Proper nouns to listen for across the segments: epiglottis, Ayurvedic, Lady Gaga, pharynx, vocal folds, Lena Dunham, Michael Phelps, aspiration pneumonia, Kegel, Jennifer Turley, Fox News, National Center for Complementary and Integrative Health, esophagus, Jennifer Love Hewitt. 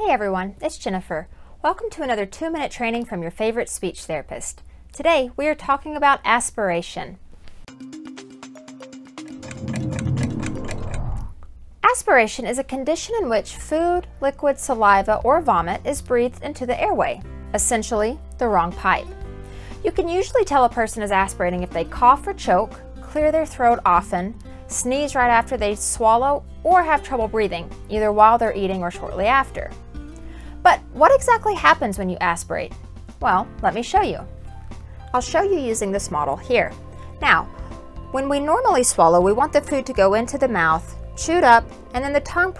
Hey everyone, it's Jennifer. Welcome to another 2-minute training from your favorite speech therapist. Today we are talking about aspiration. Aspiration is a condition in which food, liquid, saliva, or vomit is breathed into the airway, essentially the wrong pipe. You can usually tell a person is aspirating if they cough or choke, clear their throat often, sneeze right after they swallow, or have trouble breathing, either while they're eating or shortly after. But what exactly happens when you aspirate? Well, let me show you. I'll show you using this model here. Now, when we normally swallow, we want the food to go into the mouth, chewed up, and then the tongue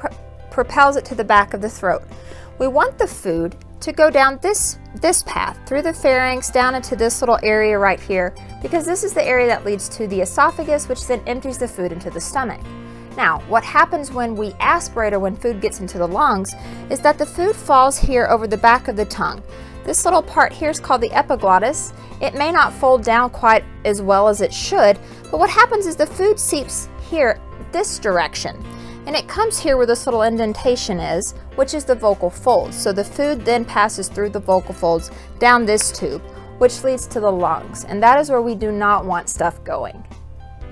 propels it to the back of the throat. We want the food to go down this path, through the pharynx, down into this little area right here, because this is the area that leads to the esophagus, which then empties the food into the stomach. Now, what happens when we aspirate or when food gets into the lungs is that the food falls here over the back of the tongue. This little part here is called the epiglottis. It may not fold down quite as well as it should, but what happens is the food seeps here this direction, and it comes here where this little indentation is, which is the vocal folds. So the food then passes through the vocal folds down this tube, which leads to the lungs, and that is where we do not want stuff going.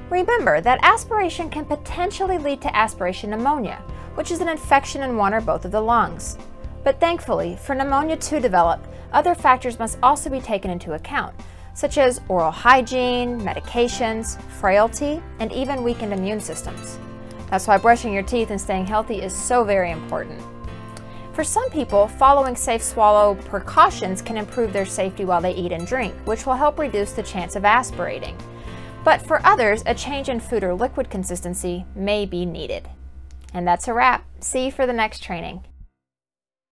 Remember that aspiration can potentially lead to aspiration pneumonia, which is an infection in one or both of the lungs. But thankfully, for pneumonia to develop, other factors must also be taken into account, such as oral hygiene, medications, frailty, and even weakened immune systems. That's why brushing your teeth and staying healthy is so very important. For some people, following safe swallow precautions can improve their safety while they eat and drink, which will help reduce the chance of aspirating. But for others, a change in food or liquid consistency may be needed. And that's a wrap. See you for the next training.